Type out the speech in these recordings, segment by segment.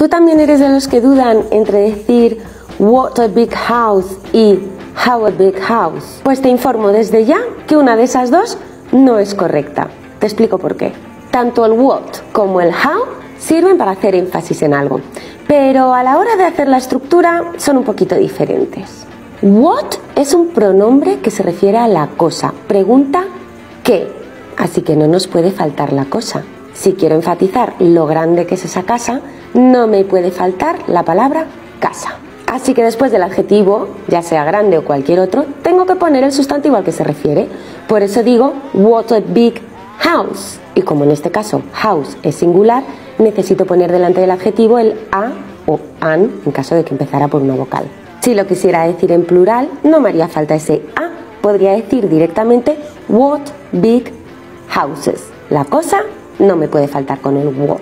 ¿Tú también eres de los que dudan entre decir what a big house y how a big house? Pues te informo desde ya que una de esas dos no es correcta. Te explico por qué. Tanto el what como el how sirven para hacer énfasis en algo, pero a la hora de hacer la estructura son un poquito diferentes. What es un pronombre que se refiere a la cosa, pregunta qué, así que no nos puede faltar la cosa. Si quiero enfatizar lo grande que es esa casa, no me puede faltar la palabra casa. Así que después del adjetivo, ya sea grande o cualquier otro, tengo que poner el sustantivo al que se refiere. Por eso digo what a big house. Y como en este caso house es singular, necesito poner delante del adjetivo el a o an en caso de que empezara por una vocal. Si lo quisiera decir en plural, no me haría falta ese a. Podría decir directamente what big houses. La cosa no me puede faltar con el what.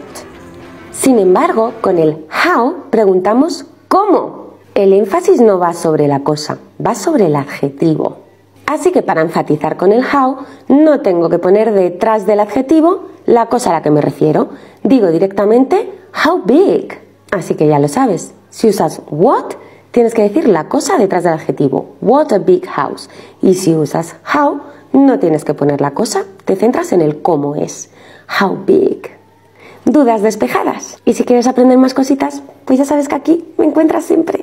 Sin embargo, con el how preguntamos ¿cómo? El énfasis no va sobre la cosa, va sobre el adjetivo. Así que para enfatizar con el how, no tengo que poner detrás del adjetivo la cosa a la que me refiero. Digo directamente how big. Así que ya lo sabes. Si usas what, tienes que decir la cosa detrás del adjetivo. What a big house. Y si usas how, no tienes que poner la cosa, te centras en el cómo es. How big. Dudas despejadas. Y si quieres aprender más cositas, pues ya sabes que aquí me encuentras siempre.